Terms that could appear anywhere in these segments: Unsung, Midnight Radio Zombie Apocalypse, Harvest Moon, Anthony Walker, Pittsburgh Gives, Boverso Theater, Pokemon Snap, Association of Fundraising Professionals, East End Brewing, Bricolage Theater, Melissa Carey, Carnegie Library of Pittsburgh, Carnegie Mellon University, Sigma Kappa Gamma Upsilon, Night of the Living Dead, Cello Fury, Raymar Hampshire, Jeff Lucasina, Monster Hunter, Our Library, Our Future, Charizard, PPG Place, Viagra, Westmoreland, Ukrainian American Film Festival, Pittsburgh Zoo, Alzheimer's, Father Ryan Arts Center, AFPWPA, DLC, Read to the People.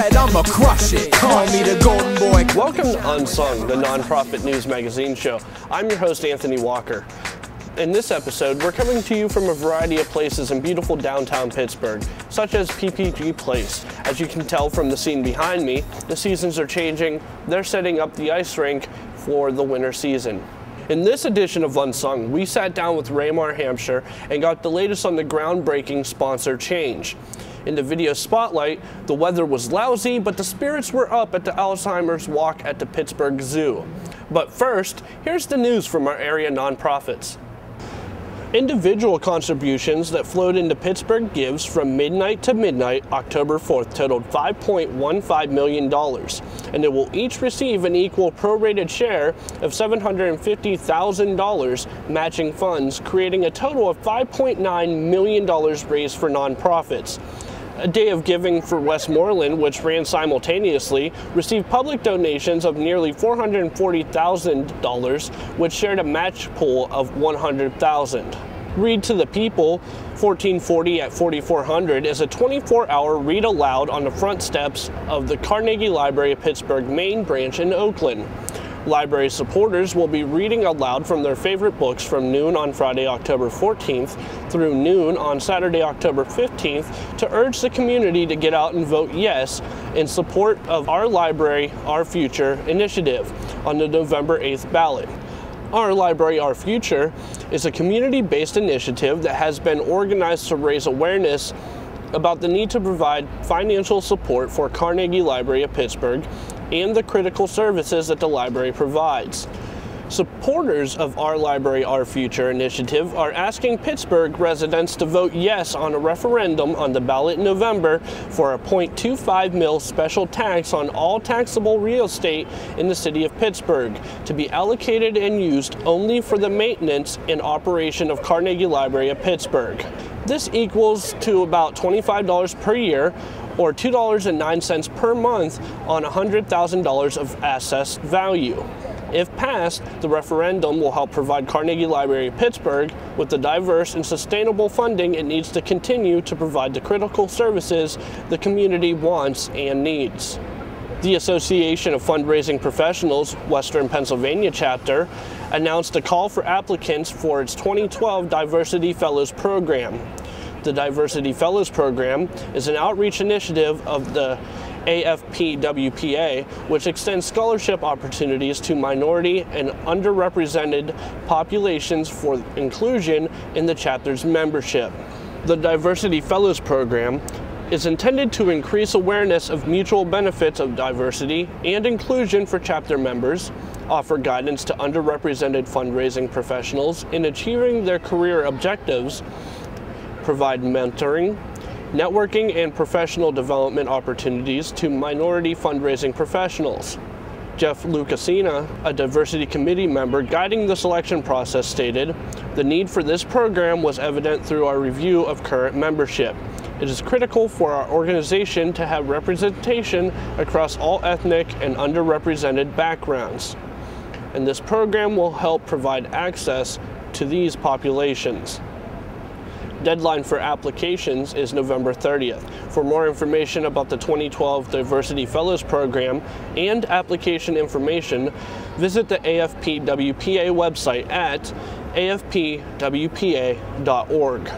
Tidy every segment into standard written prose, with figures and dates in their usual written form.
said I'ma crush it. Call me the golden boy. Welcome to Unsung, the nonprofit news magazine show. I'm your host, Anthony Walker. In this episode, we're coming to you from a variety of places in beautiful downtown Pittsburgh, such as PPG Place. As you can tell from the scene behind me, the seasons are changing. They're setting up the ice rink for the winter season. In this edition of Unsung, we sat down with Raymar Hampshire and got the latest on the groundbreaking sponsor change. In the video spotlight, the weather was lousy, but the spirits were up at the Alzheimer's Walk at the Pittsburgh Zoo. But first, here's the news from our area nonprofits. Individual contributions that flowed into Pittsburgh Gives from midnight to midnight, October 4th, totaled $5.15 million, and they will each receive an equal prorated share of $750,000 matching funds, creating a total of $5.9 million raised for nonprofits. A day of giving for Westmoreland, which ran simultaneously, received public donations of nearly $440,000, which shared a match pool of $100,000. Read to the People, 1440 at 4400, is a 24-hour read aloud on the front steps of the Carnegie Library of Pittsburgh main branch in Oakland. Library supporters will be reading aloud from their favorite books from noon on Friday, October 14th through noon on Saturday, October 15th to urge the community to get out and vote yes in support of Our Library, Our Future initiative on the November 8th ballot. Our Library, Our Future is a community-based initiative that has been organized to raise awareness about the need to provide financial support for Carnegie Library of Pittsburgh and the critical services that the library provides. Supporters of Our Library, Our Future initiative are asking Pittsburgh residents to vote yes on a referendum on the ballot in November for a 0.25 mil special tax on all taxable real estate in the city of Pittsburgh to be allocated and used only for the maintenance and operation of Carnegie Library of Pittsburgh. This equals to about $25 per year or $2.09 per month on $100,000 of assessed value. If passed, the referendum will help provide Carnegie Library of Pittsburgh with the diverse and sustainable funding it needs to continue to provide the critical services the community wants and needs. The Association of Fundraising Professionals, Western Pennsylvania chapter, announced a call for applicants for its 2012 Diversity Fellows Program. The Diversity Fellows Program is an outreach initiative of the AFPWPA, which extends scholarship opportunities to minority and underrepresented populations for inclusion in the chapter's membership. The Diversity Fellows Program is intended to increase awareness of mutual benefits of diversity and inclusion for chapter members, offer guidance to underrepresented fundraising professionals in achieving their career objectives, provide mentoring, networking, and professional development opportunities to minority fundraising professionals. Jeff Lucasina, a diversity committee member guiding the selection process, stated, "The need for this program was evident through our review of current membership. It is critical for our organization to have representation across all ethnic and underrepresented backgrounds, and this program will help provide access to these populations." Deadline for applications is November 30th. For more information about the 2012 Diversity Fellows Program and application information, visit the AFPWPA website at afpwpa.org.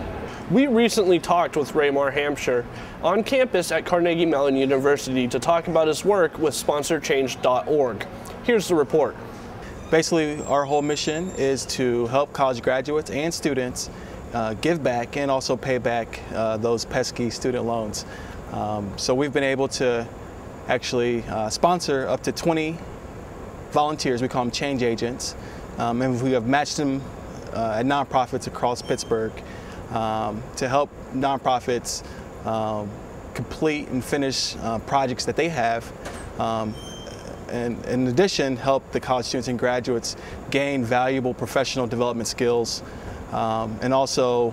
We recently talked with Raymar Hampshire on campus at Carnegie Mellon University to talk about his work with SponsorChange.org. Here's the report. Basically, our whole mission is to help college graduates and students give back and also pay back those pesky student loans. So we've been able to actually sponsor up to 20 volunteers, we call them change agents, and we have matched them at nonprofits across Pittsburgh to help nonprofits complete and finish projects that they have, and in addition help the college students and graduates gain valuable professional development skills, and also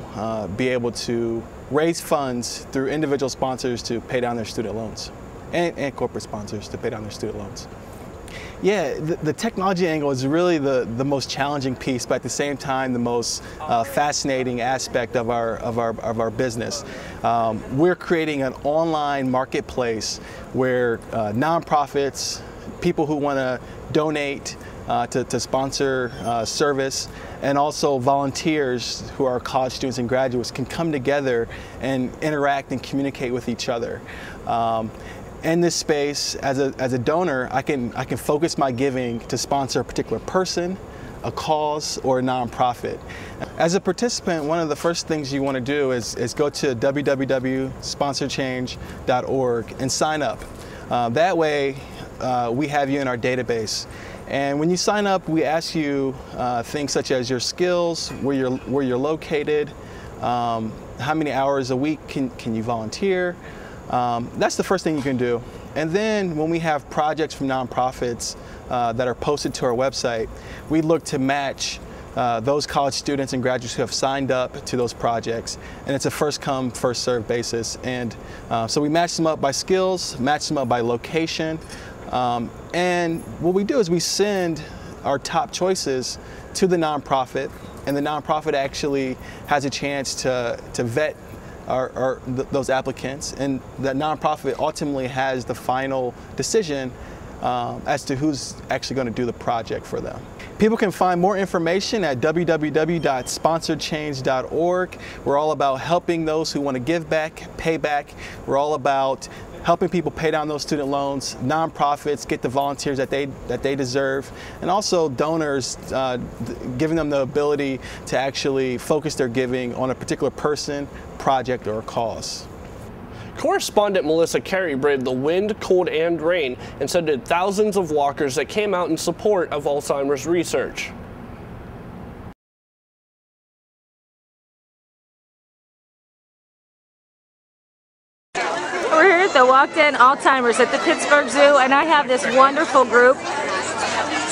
be able to raise funds through individual sponsors to pay down their student loans and corporate sponsors to pay down their student loans. Yeah, the technology angle is really the most challenging piece, but at the same time, the most fascinating aspect of our business. We're creating an online marketplace where nonprofits, people who want to donate to sponsor service, and also volunteers who are college students and graduates can come together and interact and communicate with each other. In this space, as a donor, I can focus my giving to sponsor a particular person, a cause, or a nonprofit. As a participant, one of the first things you want to do is go to www.SponsorChange.org and sign up. That way, we have you in our database. And when you sign up, we ask you things such as your skills, where you're located, how many hours a week can you volunteer. That's the first thing you can do. And then when we have projects from nonprofits that are posted to our website, we look to match those college students and graduates who have signed up to those projects. And it's a first come, first served basis. And so we match them up by skills, match them up by location. And what we do is we send our top choices to the nonprofit, and the nonprofit actually has a chance to vet those applicants, and that nonprofit ultimately has the final decision as to who's actually going to do the project for them. People can find more information at www.sponsorchange.org. We're all about helping those who want to give back, pay back. We're all about helping people pay down those student loans, nonprofits get the volunteers that they deserve, and also donors, giving them the ability to actually focus their giving on a particular person, project, or cause. Correspondent Melissa Carey braved the wind, cold, and rain, and so did thousands of walkers that came out in support of Alzheimer's research. The walk-in Alzheimer's at the Pittsburgh Zoo, and I have this wonderful group,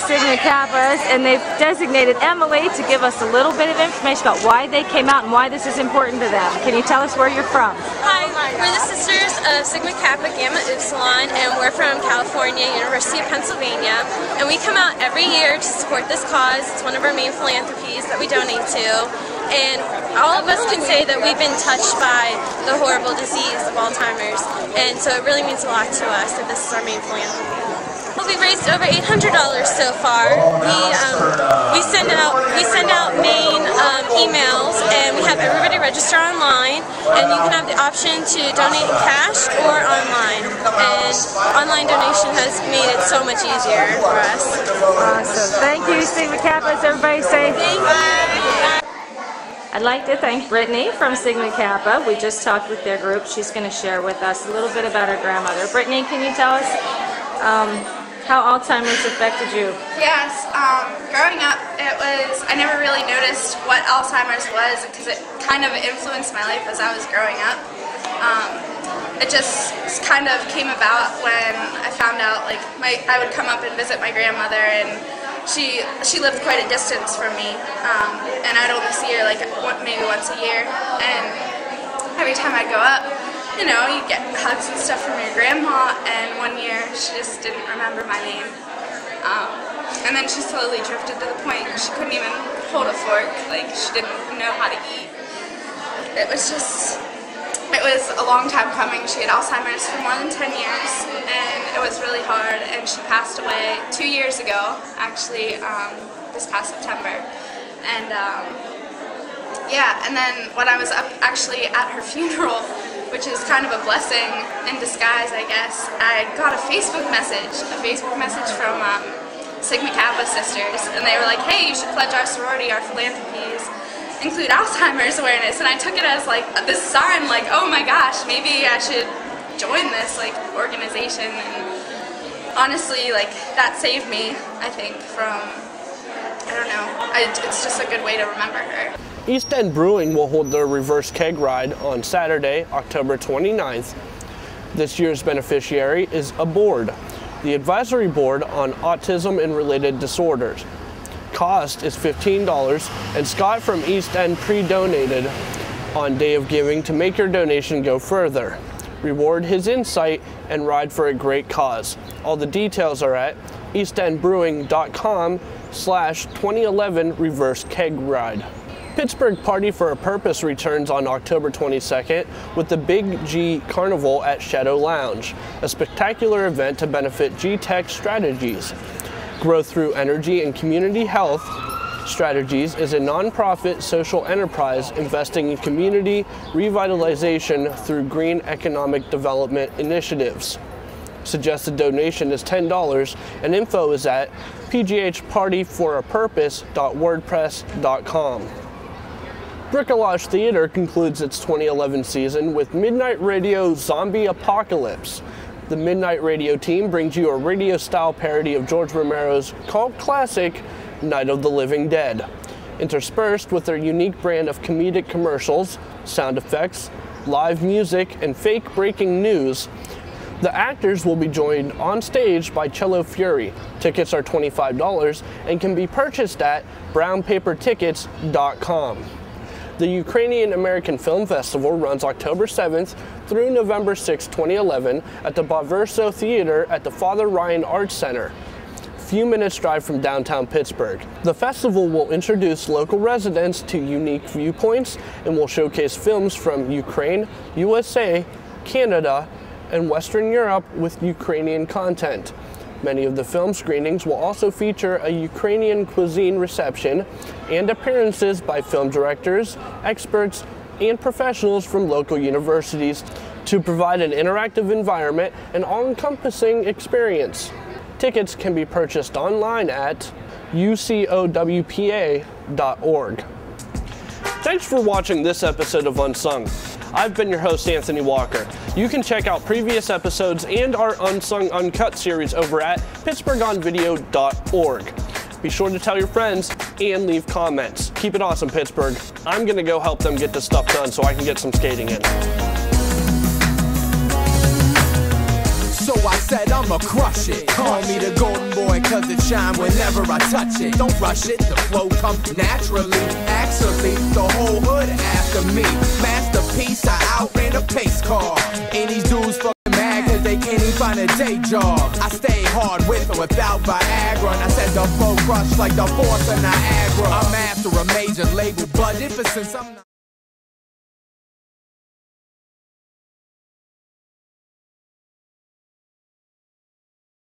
Sigma Kappas, and they've designated Emily to give us a little bit of information about why they came out and why this is important to them. Can you tell us where you're from? Hi, we're the sisters of Sigma Kappa Gamma Upsilon, and we're from California, University of Pennsylvania, and we come out every year to support this cause. It's one of our main philanthropies that we donate to. And all of us can say that we've been touched by the horrible disease of Alzheimer's, and so it really means a lot to us that this is our main philanthropy. Well, we've raised over $800 so far. We send out main emails, and we have everybody register online, and you can have the option to donate in cash or online. And online donation has made it so much easier for us. Awesome. Thank you, Sigma Kappa. Everybody say thank you. I'd like to thank Brittany from Sigma Kappa. We just talked with their group. She's going to share with us a little bit about her grandmother. Brittany, can you tell us how Alzheimer's affected you? Yes. Growing up, I never really noticed what Alzheimer's was because it kind of influenced my life as I was growing up. It just kind of came about when I found out, like, I would come up and visit my grandmother, and she lived quite a distance from me, and I'd only see her like maybe once a year, and every time I'd go up, you know, you get hugs and stuff from your grandma, and one year she just didn't remember my name, and then she slowly drifted to the point she couldn't even hold a fork, like she didn't know how to eat. It was a long time coming. She had Alzheimer's for more than 10 years, and it was really hard, and she passed away 2 years ago, actually, this past September. And yeah, and then when I was up actually at her funeral, which is kind of a blessing in disguise, I guess, I got a Facebook message from Sigma Kappa sisters, and they were like, hey, you should pledge our sorority, our philanthropies, include Alzheimer's awareness. And I took it as like this sign, like, oh my gosh, maybe I should join this like organization. And honestly, like, that saved me, I think, from, I don't know, it's just a good way to remember her. East End Brewing will hold their reverse keg ride on Saturday, October 29th. This year's beneficiary is a board, the Advisory Board on Autism and Related Disorders. Cost is $15, and Scott from East End pre-donated on Day of Giving to make your donation go further, reward his insight, and ride for a great cause. All the details are at eastendbrewing.com/2011 reverse keg ride. Pittsburgh Party for a Purpose returns on October 22nd with the Big G Carnival at Shadow Lounge, a spectacular event to benefit GTech Strategies. Growth Through Energy and Community Health Strategies is a nonprofit social enterprise investing in community revitalization through green economic development initiatives. Suggested donation is $10 and info is at pghpartyforapurpose.wordpress.com. Bricolage Theater concludes its 2011 season with Midnight Radio Zombie Apocalypse. The Midnight Radio team brings you a radio-style parody of George Romero's cult classic, Night of the Living Dead, interspersed with their unique brand of comedic commercials, sound effects, live music, and fake breaking news. The actors will be joined on stage by Cello Fury. Tickets are $25 and can be purchased at brownpapertickets.com. The Ukrainian American Film Festival runs October 7th through November 6, 2011 at the Boverso Theater at the Father Ryan Arts Center, few minutes drive from downtown Pittsburgh. The festival will introduce local residents to unique viewpoints and will showcase films from Ukraine, USA, Canada, and Western Europe with Ukrainian content. Many of the film screenings will also feature a Ukrainian cuisine reception and appearances by film directors, experts, and professionals from local universities to provide an interactive environment and all-encompassing experience. Tickets can be purchased online at ucowpa.org. Thanks for watching this episode of Unsung. I've been your host, Anthony Walker. You can check out previous episodes and our Unsung Uncut series over at PittsburghOnVideo.org. Be sure to tell your friends and leave comments. Keep it awesome, Pittsburgh. I'm gonna go help them get this stuff done so I can get some skating in. So I said I'ma crush it. Call me the golden boy cause it shine whenever I touch it. Don't rush it, the flow comes naturally. Actually, the whole hood after me. Masterpiece, I outran a pace car. And these dudes fucking mad cause they can't even find a day job. I stay hard with or without Viagra. And I said the flow crush like the force of Niagara. I'm after a major label budget, but since I'm not